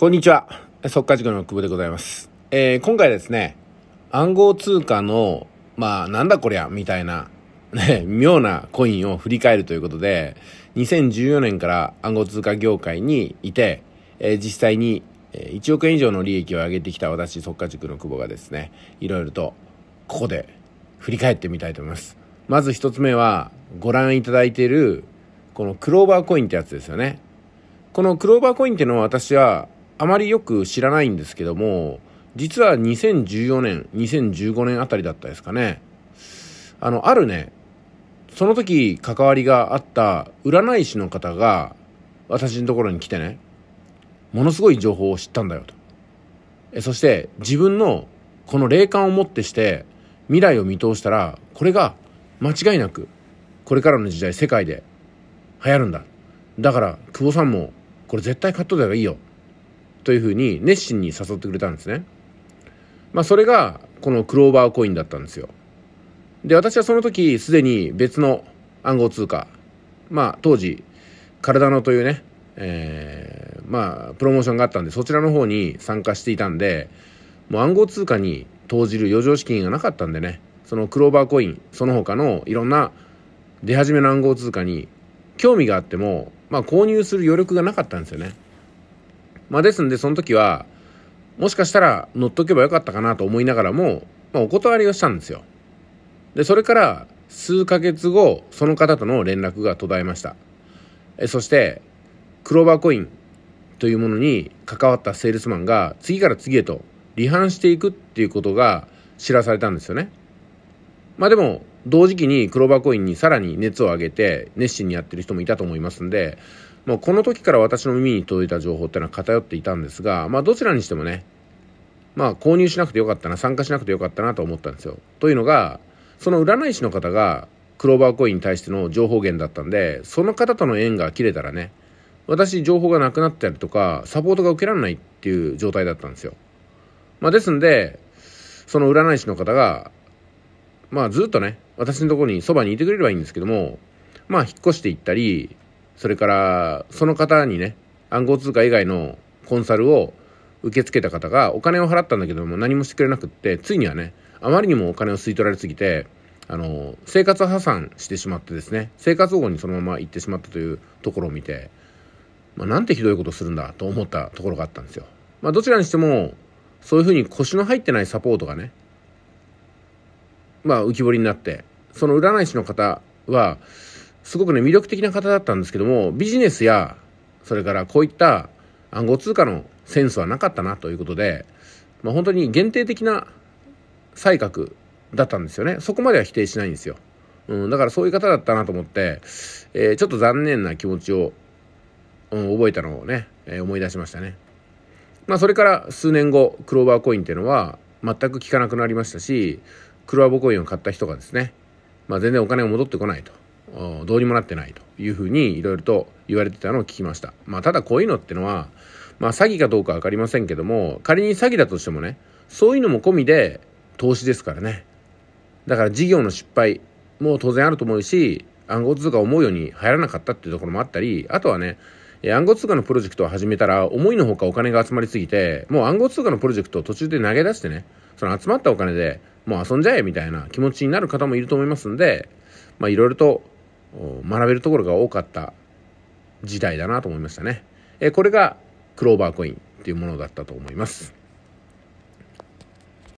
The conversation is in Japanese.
こんにちは。速稼塾の久保でございます。今回ですね、暗号通貨の、なんだこりゃ、みたいな、ね、妙なコインを振り返るということで、2014年から暗号通貨業界にいて、実際に1億円以上の利益を上げてきた私、速稼塾の久保がですね、いろいろとここで振り返ってみたいと思います。まず一つ目は、ご覧いただいている、このクローバーコインってやつですよね。このクローバーコインっていうのは私はあまりよく知らないんですけども、実は2014年、2015年あたりだったですかね。あるね、その時関わりがあった占い師の方が私のところに来てね、ものすごい情報を知ったんだよと。そして自分のこの霊感をもってして未来を見通したら、これが間違いなくこれからの時代世界で流行るんだ。だから久保さんもこれ絶対買っといた方がいいよというふうに熱心に誘ってくれたんですね。それがこのクローバーコインだったんですよ。で、私はその時すでに別の暗号通貨、当時カルダノというね、プロモーションがあったんで、そちらの方に参加していたんで、もう暗号通貨に投じる余剰資金がなかったんでね、そのクローバーコイン、その他のいろんな出始めの暗号通貨に興味があっても、購入する余力がなかったんですよね。ですんで、その時はもしかしたら乗っとけばよかったかなと思いながらも、お断りをしたんですよ。で、それから数ヶ月後、その方との連絡が途絶えました。そしてクローバーコインというものに関わったセールスマンが次から次へと離反していくっていうことが知らされたんですよね。でも同時期にクローバーコインにさらに熱を上げて熱心にやってる人もいたと思いますんで、この時から私の耳に届いた情報っていうのは偏っていたんですが、どちらにしてもね、購入しなくてよかったな、参加しなくてよかったなと思ったんですよ。というのが、その占い師の方がクローバーコインに対しての情報源だったんで、その方との縁が切れたらね、私情報がなくなったりとかサポートが受けられないっていう状態だったんですよ。ですんで、その占い師の方がずっとね、私のところにそばにいてくれればいいんですけども、引っ越していったり、それからその方にね、暗号通貨以外のコンサルを受け付けた方がお金を払ったんだけども、何もしてくれなくって、ついにはね、あまりにもお金を吸い取られすぎて、生活破産してしまってですね、生活保護にそのまま行ってしまったというところを見て、なんてひどいことするんだと思ったところがあったんですよ。どちらにしてもそういうふうに腰の入ってないサポートがね、浮き彫りになって、その占い師の方はすごくね、魅力的な方だったんですけども、ビジネスやそれからこういった暗号通貨のセンスはなかったなということで、本当に限定的な才覚だったんですよね。そこまでは否定しないんですよ。だからそういう方だったなと思って、ちょっと残念な気持ちを、覚えたのをね、思い出しましたね。それから数年後、クローバーコインっていうのは全く効かなくなりましたし、クローバーコインを買った人がですね、全然お金が戻ってこないと、どうにもなってないというふうにいろいろと言われてたのを聞きました。ただこういうのってのは、詐欺かどうか分かりませんけども、仮に詐欺だとしてもね、そういうのも込みで投資ですからね。だから事業の失敗も当然あると思うし、暗号通貨を思うように流行らなかったっていうところもあったり、あとはね、暗号通貨のプロジェクトを始めたら思いのほかお金が集まりすぎて、もう暗号通貨のプロジェクトを途中で投げ出してね、その集まったお金でもう遊んじゃえみたいな気持ちになる方もいると思いますんで、いろいろと学べるところが多かった時代だなと思いましたね。これがクローバーコインっていうものだったと思います。